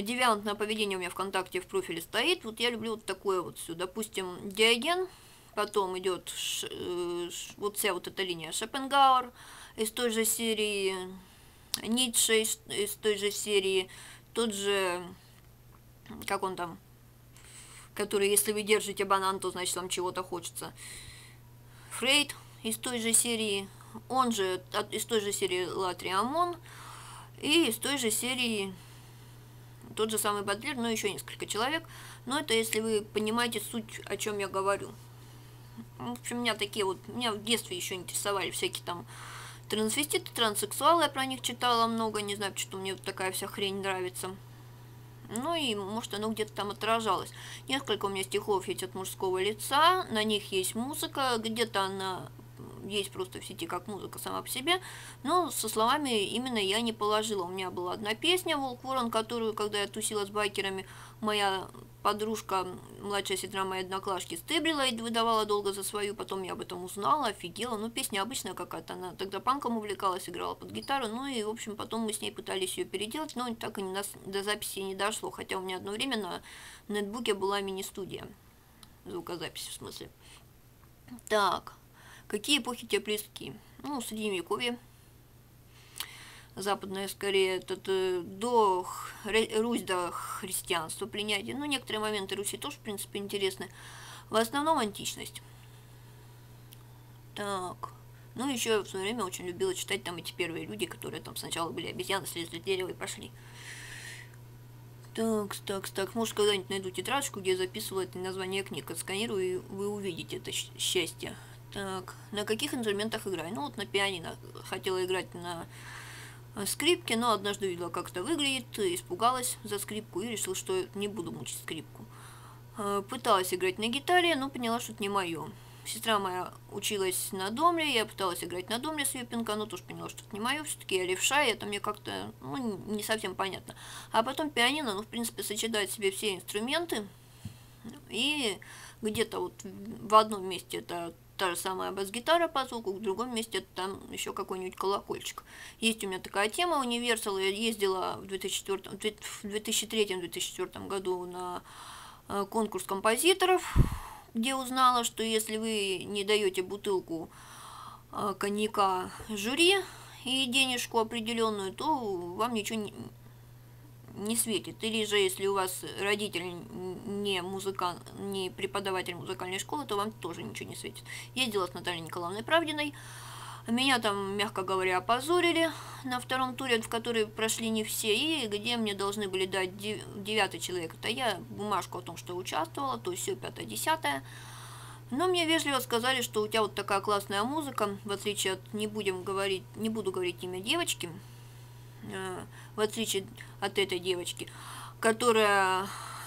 Девиантное поведение у меня ВКонтакте в профиле стоит. Вот я люблю вот такое вот все. Допустим, Диоген, потом идет вот вся вот эта линия Шопенгауэр из той же серии, Ницше из той же серии, тот же, как он там, который, если вы держите банан, то значит вам чего-то хочется. Фрейд из той же серии, он же из той же серии Лотреамон и из той же серии... Тот же самый Бадлер, но еще несколько человек. Но это если вы понимаете суть, о чем я говорю. В общем, у меня такие вот... Меня в детстве еще интересовали всякие там трансвеститы, транссексуалы. Я про них читала много. Не знаю, почему мне вот такая вся хрень нравится. Ну и, может, оно где-то там отражалось. Несколько у меня стихов есть от мужского лица. На них есть музыка. Где-то она есть просто в сети, как музыка сама по себе, но со словами именно я не положила. У меня была одна песня «Волк Ворон», которую, когда я тусила с байкерами, моя подружка, младшая сестра моей одноклашки, стыбрила и выдавала долго за свою, потом я об этом узнала, офигела. Ну, песня обычная какая-то, она тогда панком увлекалась, играла под гитару, ну и, в общем, потом мы с ней пытались ее переделать, но так и до записи не дошло, хотя у меня одно время на нетбуке была мини-студия, звукозапись в смысле. Так... Какие эпохи тебе близки? Ну, Средневековье, западное скорее, это до Русь, до христианства принятия. Ну, некоторые моменты Руси тоже, в принципе, интересны. В основном античность. Так. Ну, еще я в свое время очень любила читать там эти первые люди, которые там сначала были обезьяны, слезли с дерева и пошли. Так. Может, когда-нибудь найду тетрадочку, где я записывала это название книг. Отсканирую, и вы увидите это счастье. Так, на каких инструментах играю? Ну вот на пианино. Хотела играть на скрипке, но однажды видела, как это выглядит, испугалась за скрипку и решила, что не буду мучить скрипку. Пыталась играть на гитаре, но поняла, что это не мое. Сестра моя училась на домре, я пыталась играть на домре с ее пинка, но тоже поняла, что это не мое, все-таки я левша, и это мне как-то, ну, не совсем понятно. А потом пианино, ну, в принципе, сочетает в себе все инструменты, и где-то вот в одном месте это... Та же самая бас-гитара по звуку, в другом месте там еще какой-нибудь колокольчик. Есть у меня такая тема универсал. Я ездила в 2003-2004 году на конкурс композиторов, где узнала, что если вы не даете бутылку коньяка жюри и денежку определенную, то вам ничего не светит. Или же, если у вас родитель не преподаватель музыкальной школы, то вам тоже ничего не светит. Ездила с Натальей Николаевной Правдиной, Меня там, мягко говоря, опозорили на втором туре, в который прошли не все, и где мне должны были дать 9 человек. Это я бумажку о том, что участвовала, то есть все 5-10. Но мне вежливо сказали, что у тебя вот такая классная музыка, в отличие от, не буду говорить имя девочки, в отличие от этой девочки, которая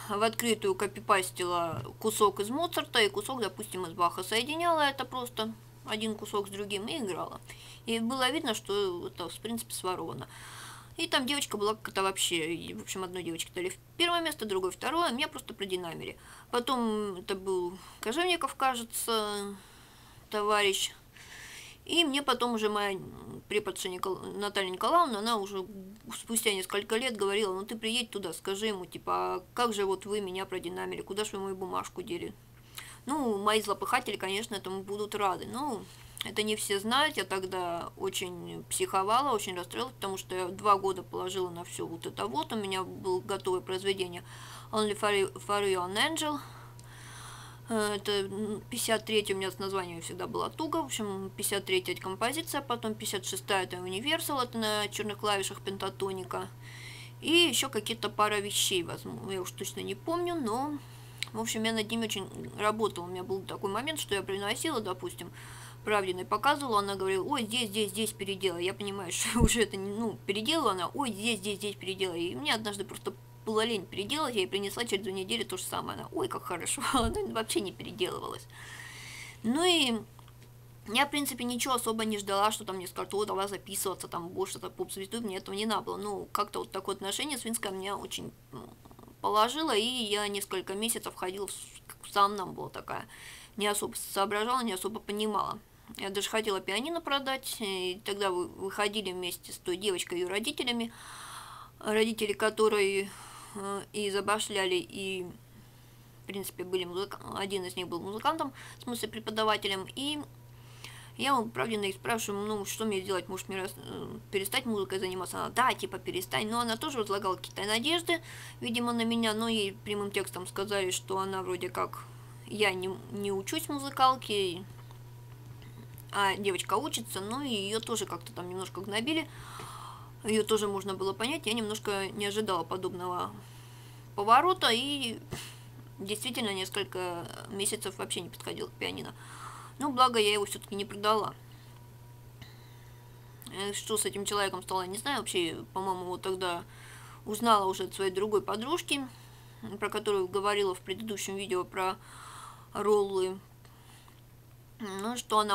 в открытую копипастила кусок из Моцарта и кусок, допустим, из Баха, соединяла это просто один кусок с другим и играла. И было видно, что это, в принципе, своровано. И там девочка была как-то вообще, в общем, одной девочке дали первое место, другой второе, меня просто продинамили. Потом это был Кожевников, кажется, товарищ. И мне потом уже моя преподша Наталья Николаевна, она уже спустя несколько лет говорила: ну ты приедь туда, скажи ему, типа, а как же вот вы меня продинамили, куда же вы мою бумажку дели? Ну, мои злопыхатели, конечно, этому будут рады. Ну, это не все знают, я тогда очень психовала, очень расстроилась, потому что я 2 года положила на все вот это вот. У меня было готовое произведение Only for You an Angel. Это 53-я у меня с названием всегда была туго, в общем, 53-я композиция, потом 56-я это Универсал, это на черных клавишах пентатоника. И еще какие-то пара вещей, возможно, я уж точно не помню, но... В общем, я над ними очень работала. У меня был такой момент, что я приносила, допустим, Правдиной показывала, она говорила: ой, здесь, здесь, здесь переделай. Я понимаю, что уже это, ну, переделала она, ой, здесь, здесь, здесь переделай. И мне однажды просто была лень переделать, я ей принесла через 2 недели то же самое. Она: ой, как хорошо, она вообще не переделывалась. Ну и я, в принципе, ничего особо не ждала, что там мне скажут: о, давай записываться, там, больше за поп-звезду, мне этого не надо было. Ну, как-то вот такое отношение свинское меня очень... положила, и я несколько месяцев ходила в сомнамбулу такая. Не особо соображала, не особо понимала. Я даже хотела пианино продать, и тогда выходили вместе с той девочкой и ее родителями, родители которой и забашляли, и, в принципе, были один из них был музыкантом, в смысле преподавателем, и я, правда, их спрашиваю: ну, что мне делать, может, мне перестать музыкой заниматься? Она: да, типа, перестань. Но она тоже возлагала какие-то надежды, видимо, на меня, но ей прямым текстом сказали, что она вроде как... Я не учусь музыкалке, а девочка учится, но ее тоже как-то там немножко гнобили. Ее тоже можно было понять, я немножко не ожидала подобного поворота, и действительно несколько месяцев вообще не подходила к пианино. Ну, благо, я его все-таки не продала. Что с этим человеком стало, я не знаю. Вообще, по-моему, вот тогда узнала уже от своей другой подружки, про которую говорила в предыдущем видео про роллы. Ну, что он,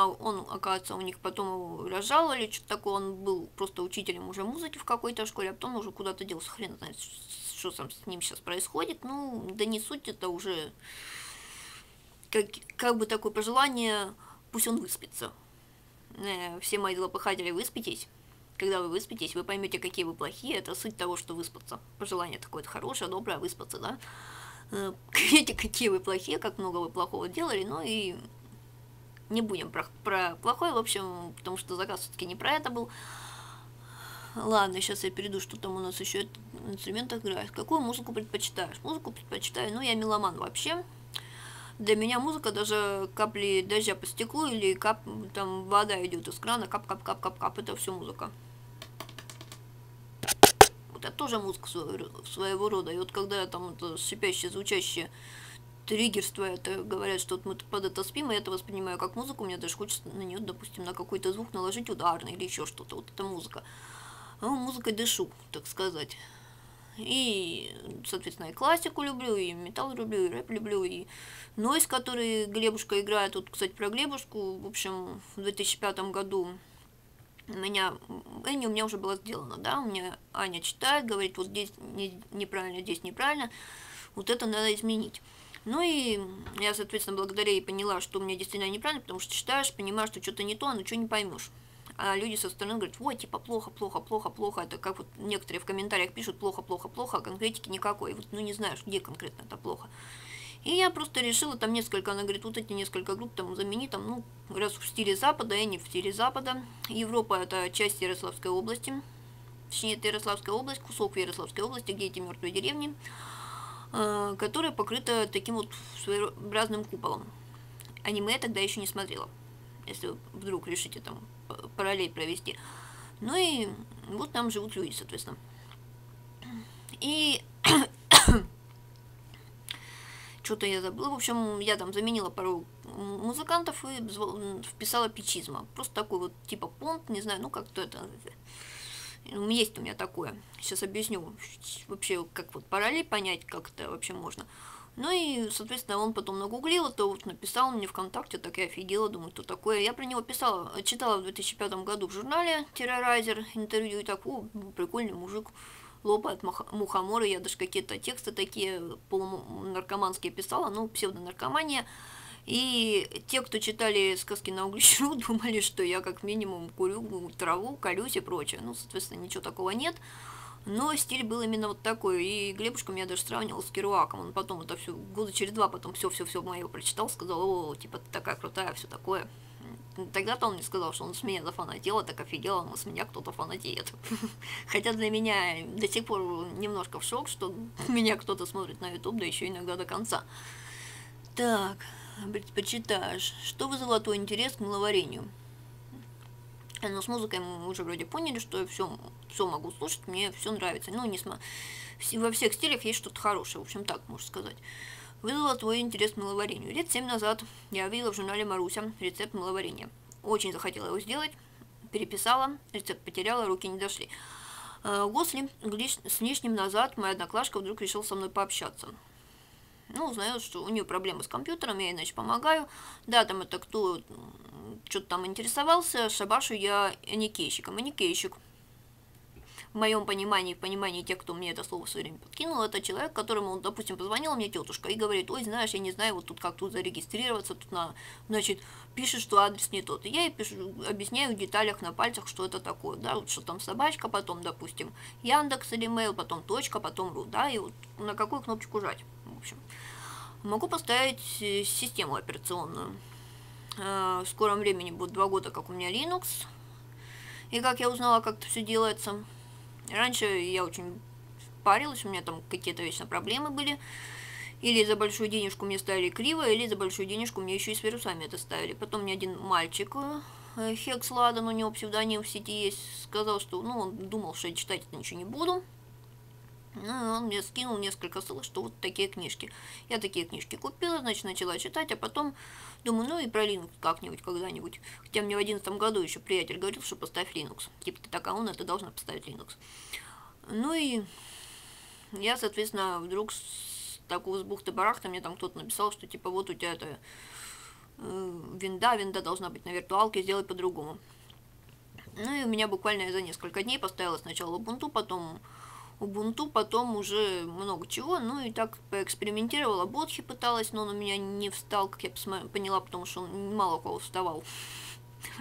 оказывается, у них потом его разжаловали, что-то такое. Он был просто учителем уже музыки в какой-то школе, а потом уже куда-то делся. Хрен знает, что там с ним сейчас происходит. Ну, да не суть, это уже... Как бы такое пожелание: пусть он выспится. Все мои злопыхатели, выспитесь. Когда вы выспитесь, вы поймете, какие вы плохие. Это суть того, что выспаться. Пожелание такое хорошее, доброе, выспаться, да? Видите, какие вы плохие, как много вы плохого делали. Ну и не будем про плохое, в общем, потому что заказ все-таки не про это был. Ладно, сейчас я перейду, что там у нас еще в инструментах играет. Какую музыку предпочитаешь? Музыку предпочитаю, ну, я меломан вообще. Для меня музыка, даже капли дождя по стеклу или там вода идет из крана, кап-кап-кап-кап-кап, это все музыка. Вот это тоже музыка своего рода. И вот когда там это шипящее, звучащее триггерство, это говорят, что вот мы под это спим, и я это воспринимаю как музыку, мне даже хочется на нее, допустим, на какой-то звук наложить ударный или еще что-то. Вот это музыка. Ну, музыкой дышу, так сказать. И, соответственно, и классику люблю, и металл люблю, и рэп люблю, и нойз, который Глебушка играет. Вот, кстати, про Глебушку, в общем, в 2005 году у меня уже была сделана, да, у меня Аня читает, говорит: вот здесь неправильно, здесь неправильно, вот это надо изменить. Ну и я, соответственно, благодаря ей поняла, что у меня действительно неправильно, потому что читаешь, понимаешь, что что-то не то, а ничего не поймешь. А люди со стороны говорят: вот, типа, плохо, плохо, плохо, плохо. Это как вот некоторые в комментариях пишут: плохо, плохо, плохо, а конкретики никакой. Вот, ну, не знаешь, где конкретно это плохо. И я просто решила там несколько, она говорит: вот эти несколько групп там замени, там, ну, раз в стиле Запада, и не в стиле Запада. Европа — это часть Ярославской области. Точнее, это Ярославская область, кусок Ярославской области, где эти мертвые деревни, которая покрыта таким вот своеобразным куполом. Аниме я тогда еще не смотрела, если вдруг решите там параллель провести. Ну и вот там живут люди, соответственно. И что-то я забыла. В общем, я там заменила пару музыкантов и вписала пичизма. Просто такой вот типа понт, не знаю, ну как-то это... Есть у меня такое. Сейчас объясню вообще, как вот параллель понять, как это вообще можно. Ну и, соответственно, он потом нагуглил, это вот написал мне ВКонтакте, так я офигела, думаю, что такое. Я про него писала, читала в 2005 году в журнале «Террорайзер» интервью, и так, о, прикольный мужик, лопа от мухомора, я даже какие-то тексты такие полунаркоманские писала, ну, псевдонаркомания. И те, кто читали сказки на Угличу, думали, что я как минимум курю траву, колюсь и прочее. Ну, соответственно, ничего такого нет. Но стиль был именно вот такой. И Глебушка меня даже сравнивал с Керуаком. Он потом это все, года через два потом все мое прочитал, сказал, о, типа, ты такая крутая, все такое. Тогда-то он мне сказал, что он с меня зафанател, а так офигел, он с меня кто-то фанатеет. Хотя для меня до сих пор немножко в шок, что меня кто-то смотрит на YouTube, да еще иногда до конца. Так, предпочитаешь. Что вызвало твой интерес к мыловарению? Но с музыкой мы уже вроде поняли, что я все могу слушать, мне все нравится. Ну, во всех стилях есть что-то хорошее, в общем, так можно сказать. Вызвало твой интерес к мыловарению. Лет 7 назад я видела в журнале «Маруся» рецепт мыловарения. Очень захотела его сделать, переписала, рецепт потеряла, руки не дошли. Год с лишним назад моя одноклашка вдруг решила со мной пообщаться. Ну, узнает, что у нее проблемы с компьютером, я ей, значит, помогаю. Да, там это кто что-то там интересовался, шабашу я аникейщиком. Аникейщик, в моем понимании, в понимании тех, кто мне это слово в свое время подкинул, это человек, которому, допустим, позвонила мне тетушка и говорит, ой, знаешь, я не знаю, вот тут как тут зарегистрироваться, тут надо, значит, пишет, что адрес не тот. И я ей пишу, объясняю в деталях на пальцах, что это такое, да, вот что там собачка, потом, допустим, Яндекс или Mail, потом точка, потом ру, да, и вот на какую кнопочку жать. В общем, могу поставить систему операционную. В скором времени будет 2 года, как у меня Linux. И как я узнала, как это все делается. Раньше я очень парилась, у меня там какие-то вечно проблемы были. Или за большую денежку мне ставили криво, или за большую денежку мне еще и с вирусами это ставили. Потом мне один мальчик, Хекс Ладан, у него псевдоним в сети есть, сказал, что, ну, он думал, что я читать это ничего не буду. Ну, он мне скинул несколько ссылок, что вот такие книжки. Я такие книжки купила, значит, начала читать, а потом думаю, ну и про Linux как-нибудь, когда-нибудь. Хотя мне в 2011 году еще приятель говорил, что поставь Linux. Типа, ты такая умная, ты должна поставить Linux. Ну и я, соответственно, вдруг с такого с бухты-барахта мне там кто-то написал, что типа вот у тебя это винда должна быть на виртуалке, сделай по-другому. Ну и у меня буквально за несколько дней поставила сначала Ubuntu, потом... Ubuntu, потом уже много чего, ну и так поэкспериментировала, Бодхи пыталась, но он у меня не встал, как я поняла, потому что он мало у кого вставал,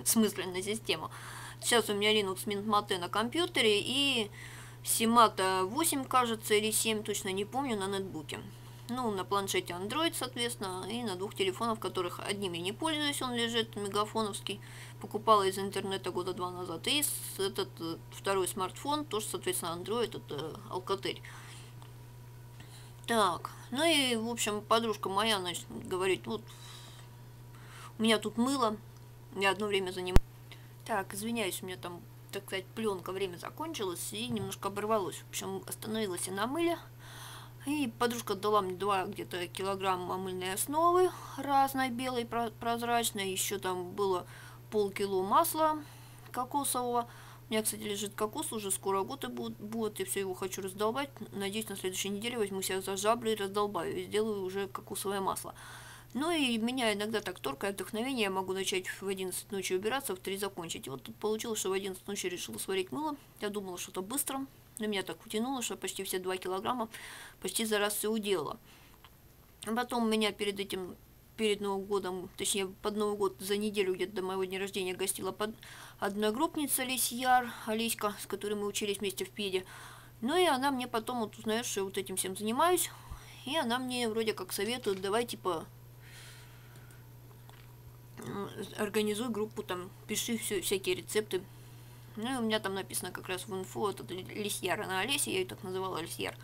смысленно систему. Сейчас у меня Linux Mint Mate на компьютере и Симата 8, кажется, или 7, точно не помню, на нетбуке. Ну, на планшете Android, соответственно, и на 2 телефонах, которых одним я не пользуюсь, он лежит, мегафоновский, покупала из интернета года 2 назад, и этот второй смартфон, тоже, соответственно, Android, это Alcatel. Так, ну и, в общем, подружка моя, значит, говорит, вот, у меня тут мыло, я одно время занималась. Так, извиняюсь, у меня там, так сказать, пленка, время закончилось, и немножко оборвалось, в общем, остановилась и на мыле. И подружка дала мне 2 где-то килограмма мыльной основы разной, белой, прозрачной. Еще там было полкило масла кокосового. У меня, кстати, лежит кокос, уже скоро год и будет, я все его хочу раздолбать. Надеюсь, на следующей неделе возьму себя за жабры и раздолбаю, и сделаю уже кокосовое масло. Ну и меня иногда так торкает вдохновение, я могу начать в 11 ночи убираться, в 3 закончить. И вот тут получилось, что в 11 ночи решила сварить мыло, я думала, что-то быстро. Но меня так утянуло, что почти все 2 килограмма почти за раз все уделала. Потом меня перед Новым годом, точнее под Новый год, за неделю где-то до моего дня рождения гостила одногруппница Лисьяр, Алиська, с которой мы учились вместе в ПЕДе. Ну и она мне потом, вот узнаешь, что я вот этим всем занимаюсь, и она мне вроде как советует, давай типа организуй группу, там пиши всякие рецепты. Ну, и у меня там написано как раз в инфо, это Лисьяр, она Олеся, я ее так называла, Лисьяр.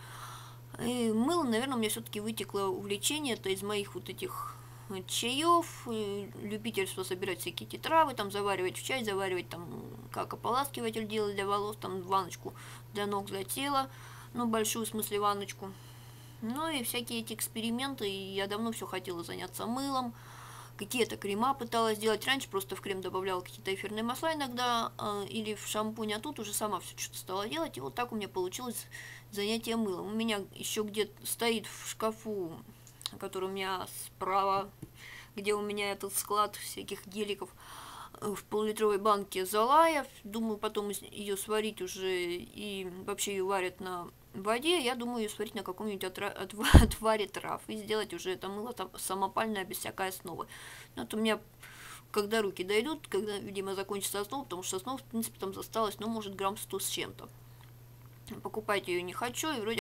И мыло, наверное, у меня все-таки вытекло увлечение, это из моих вот этих чаев, любительство собирать всякие эти травы, там заваривать в чай, заваривать там, как ополаскиватель делать для волос, там ванночку для ног, для тела, ну большую в смысле ванночку. Ну и всякие эти эксперименты, и я давно все хотела заняться мылом, какие-то крема пыталась делать, раньше просто в крем добавляла какие-то эфирные масла иногда, или в шампунь, а тут уже сама все что-то стала делать, и вот так у меня получилось занятие мылом. У меня еще где-то стоит в шкафу, который у меня справа, где у меня этот склад всяких геликов, в полулитровой банке зола. Я думаю, потом ее сварить уже, и вообще ее варят на воде. Я думаю, ее сварить на каком-нибудь отваре трав и сделать уже это мыло там самопальное, без всякой основы. Но это у меня, когда руки дойдут, когда, видимо, закончится основа, потому что основа, в принципе, там осталось, ну, может, грамм 100 с чем-то. Покупать ее не хочу, и вроде